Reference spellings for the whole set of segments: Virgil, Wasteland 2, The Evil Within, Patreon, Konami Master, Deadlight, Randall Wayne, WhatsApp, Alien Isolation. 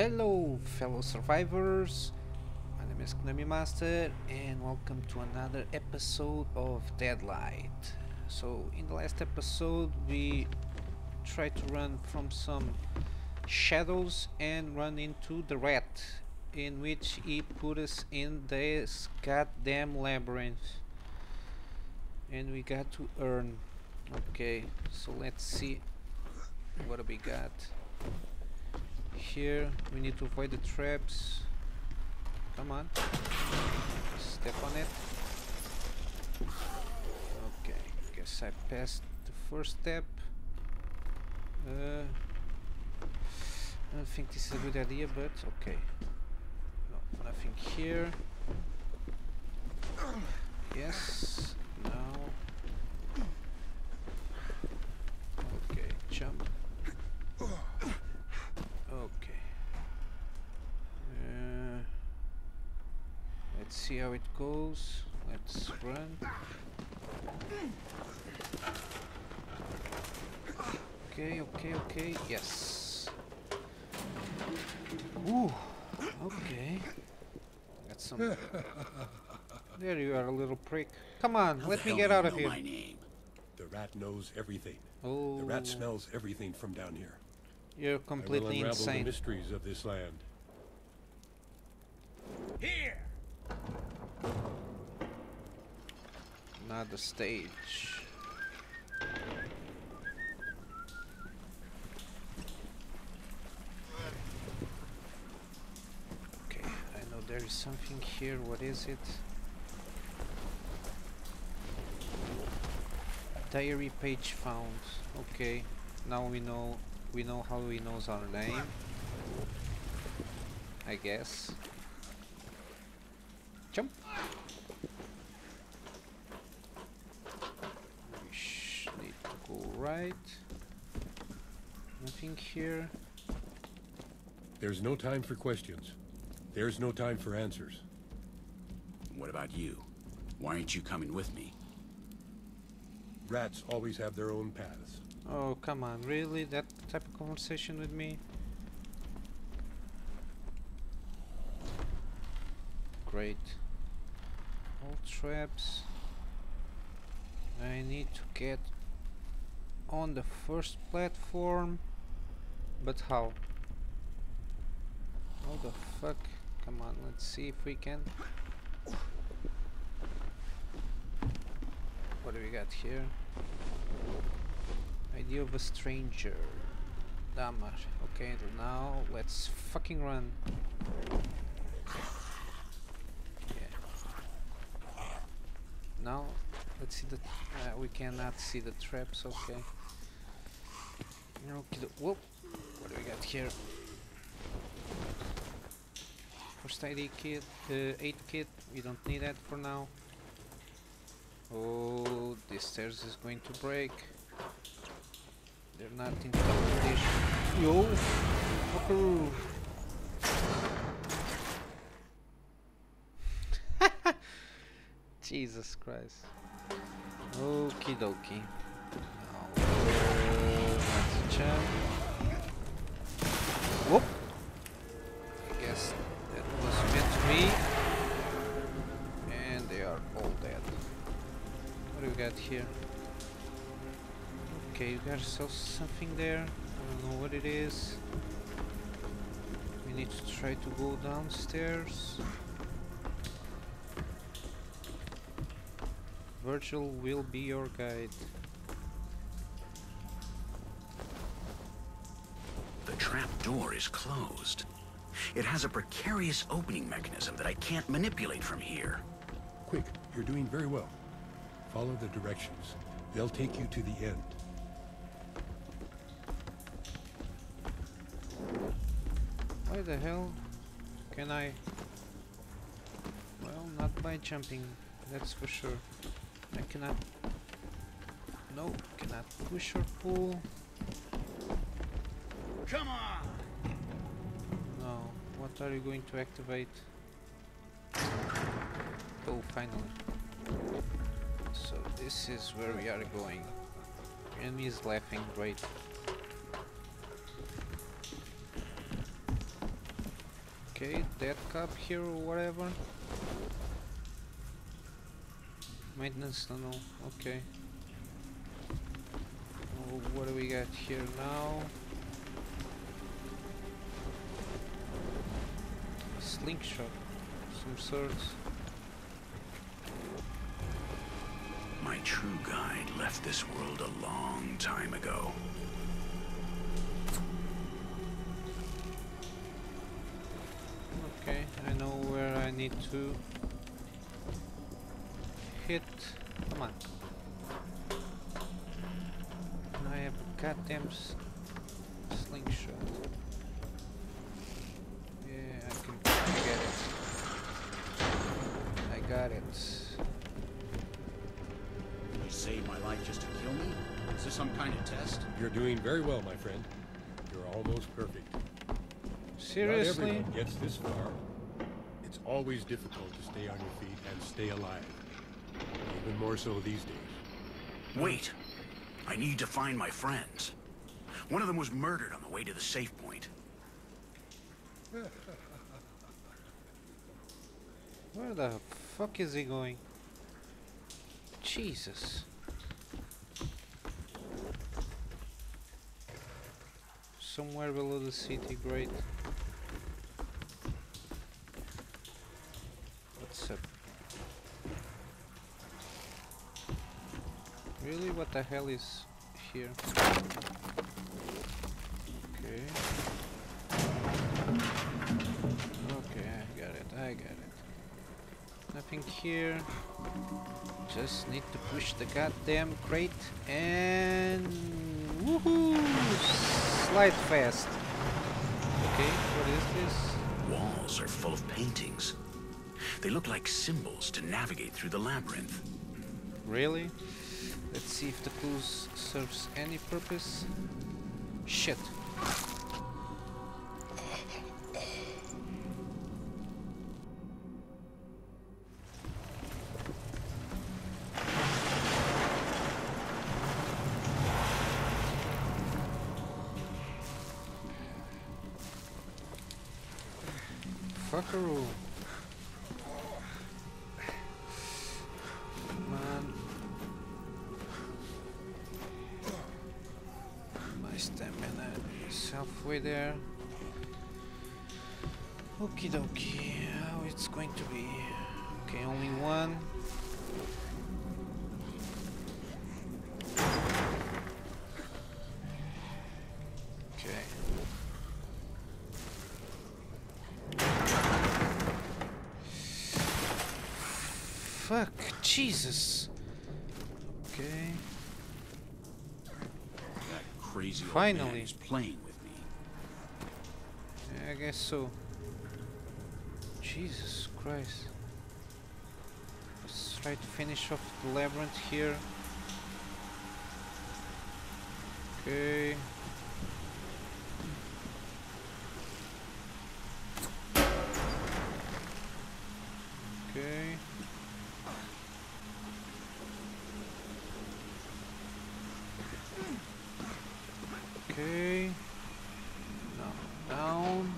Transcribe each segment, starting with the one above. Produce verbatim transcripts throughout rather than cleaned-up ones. Hello fellow survivors, my name is Konami Master and welcome to another episode of Deadlight. So in the last episode we tried to run from some shadows and run into the rat, in which he put us in this goddamn labyrinth and we got to earn. Okay, so let's see what we got here. We need to avoid the traps. Come on, step on it. Okay, guess I passed the first step. uh, I don't think this is a good idea, but okay. No, nothing here. Yes, now. Okay, jump. Let's see how it goes. Let's run. Okay, okay, okay. Yes. Ooh. Okay. Got some. There you are, little prick. Come on, let me get out of here. The rat knows everything. Oh. The rat smells everything from down here. You're completely insane. I will unravel the mysteries of this land. Here. Another stage. Okay, I know there is something here. What is it? Diary page found. Okay, now we know. We know how he knows our name, I guess. Jump. Right. Nothing here. There's no time for questions. There's no time for answers. What about you? Why aren't you coming with me? Rats always have their own paths. Oh, come on. Really? That type of conversation with me? Great. All traps. I need to get on the first platform, but how? How the fuck? Come on, let's see if we can. What do we got here? Idea of a stranger. Damar. Okay, now let's fucking run. Yeah. Now let's see the. Uh, we cannot see the traps. Okay. Okay, whoop. What do we got here? First aid kit, uh, aid kit. We don't need that for now. Oh, this stairs is going to break. They're not in top condition. Yo, fucker! Jesus Christ. Okie dokie. Whoop! I guess that was meant to be. And they are all dead. What do we got here? Okay, we got something there. I don't know what it is. We need to try to go downstairs. Virgil will be your guide. Door is closed. It has a precarious opening mechanism that I can't manipulate from here. Quick, you're doing very well. Follow the directions. They'll take you to the end. Why the hell can I? Well, not by jumping, that's for sure. I cannot. No, cannot push or pull. Come on! No, what are you going to activate? Oh, finally. So this is where we are going. Enemy is laughing, great. Okay, that cup here or whatever. Maintenance tunnel, okay. Oh, what do we got here now? A slingshot, some sorts. My true guide left this world a long time ago. Okay, I know where I need to hit. Come on. I have a goddamn slingshot. Yeah, I can I get it. I got it. You saved my life just to kill me? Is this some kind of test? You're doing very well, my friend. You're almost perfect. Seriously? Not everyone gets this far. It's always difficult to stay on your feet and stay alive. Even more so these days. Wait! I need to find my friends. One of them was murdered on the way to the safe point. Where the fuck is he going? Jesus. Somewhere below the city, great. What's up? Really? What the hell is here? Okay. Okay, I got it, I got it. Nothing here. Just need to push the goddamn crate and... Woohoo! Slide fast. Okay, what is this? Walls are full of paintings. They look like symbols to navigate through the labyrinth. Really? Let's see if the clues serves any purpose. Shit. Fuckaroo. Halfway there. Okie dokie. How it's going to be? Okay, only one. Okay. Fuck, Jesus. Okay. That crazy old man is playing with. I guess so. Jesus Christ. Let's try to finish off the labyrinth here. Okay. Okay. Okay. Down.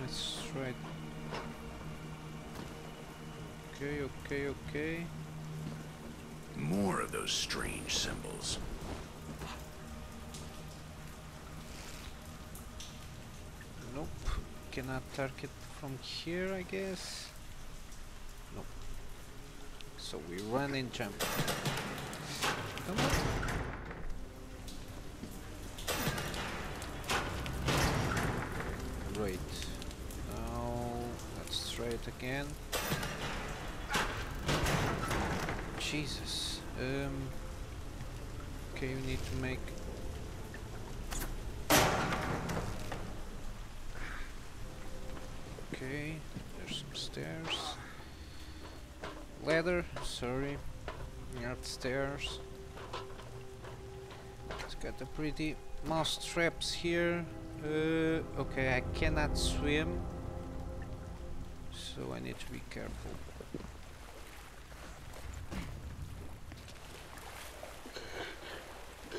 Let's try it. Okay, okay, okay. More of those strange symbols. Nope. Cannot target from here, I guess. Nope. So we run and jump. Come on. Great. Now let's try it again. Jesus. Um. Okay, you need to make. Okay, there's some stairs. Ladder. Sorry, not stairs. It's got the pretty mouse traps here. Uh, okay, I cannot swim, so I need to be careful.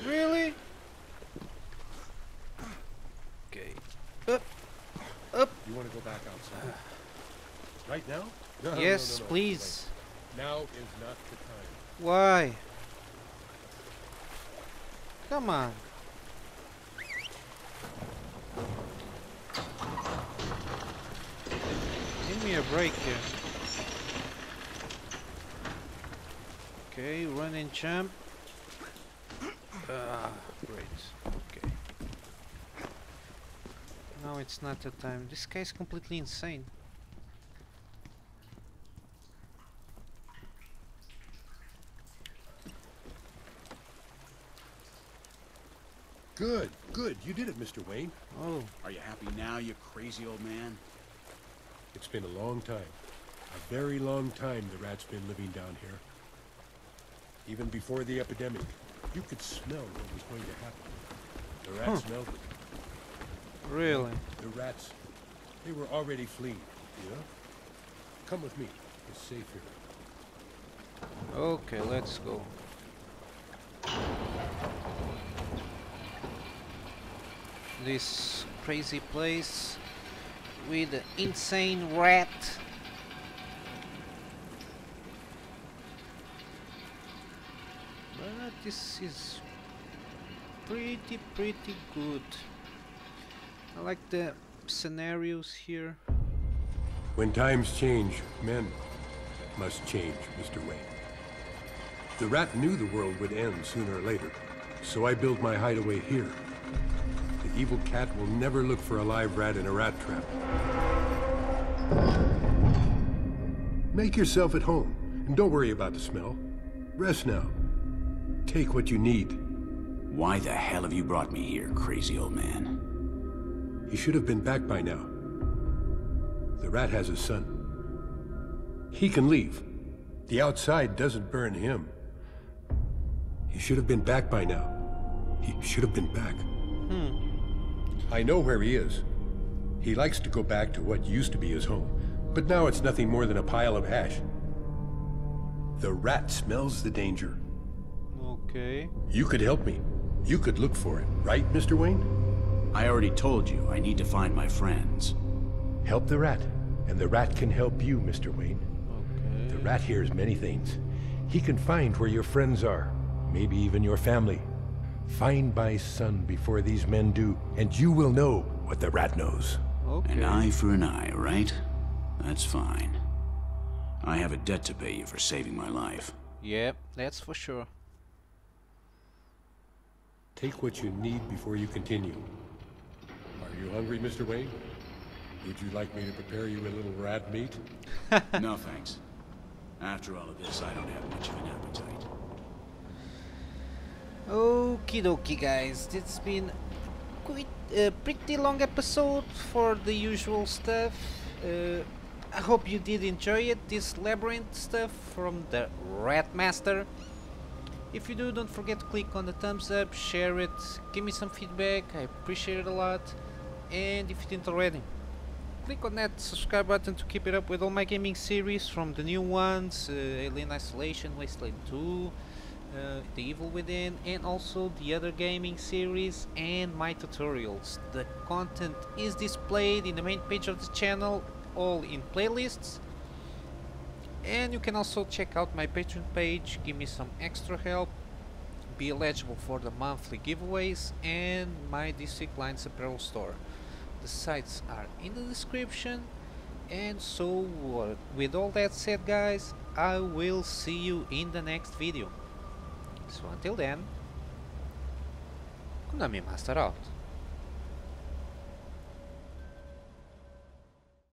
Really? Okay. Right now? No, yes, no, no, no. please. Wait. Now is not the time. Why? Come on. Give me a break here. Okay, running champ. Ah, great. Okay. No, it's not the time. This guy's completely insane. Good, good. You did it, Mister Wayne. Oh. Are you happy now, you crazy old man? It's been a long time. A very long time the rat's been living down here. Even before the epidemic, you could smell what was going to happen. The rat huh. smelled it. Really? The rats, they were already fleeing, you know? Come with me. It's safe here. Okay, let's go. This crazy place with an insane rat. But this is pretty, pretty good. I like the scenarios here. When times change, men must change, Mister Wayne. The rat knew the world would end sooner or later, so I built my hideaway here. The evil cat will never look for a live rat in a rat trap. Make yourself at home, and don't worry about the smell. Rest now. Take what you need. Why the hell have you brought me here, crazy old man? He should have been back by now. The rat has a son. He can leave. The outside doesn't burn him. He should have been back by now. He should have been back. Hmm. I know where he is. He likes to go back to what used to be his home, but now it's nothing more than a pile of ash. The rat smells the danger. Okay. You could help me. You could look for it, right, Mister Wayne? I already told you I need to find my friends. Help the rat, and the rat can help you, Mister Wayne. Okay. The rat hears many things. He can find where your friends are, maybe even your family. Find my son before these men do, and you will know what the rat knows. Okay. An eye for an eye, right? That's fine. I have a debt to pay you for saving my life. Yep, that's for sure. Take what you need before you continue. Are you hungry, Mister Wayne? Would you like me to prepare you a little rat meat? No, thanks. After all of this, I don't have much of an appetite. Okie dokie, guys, it's been quite a pretty long episode for the usual stuff. uh, I hope you did enjoy it, this labyrinth stuff from the Rat Master. If you do, don't forget to click on the thumbs up, share it, give me some feedback, I appreciate it a lot. And if you didn't already, click on that subscribe button to keep it up with all my gaming series, from the new ones, uh, Alien Isolation, Wasteland two, Uh, The Evil Within, and also the other gaming series and my tutorials. The content is displayed in the main page of the channel, all in playlists, and you can also check out my Patreon page, give me some extra help, be eligible for the monthly giveaways, and my District Lines apparel store. The sites are in the description. And so uh, with all that said, guys, I will see you in the next video. So until then, Konami Master out.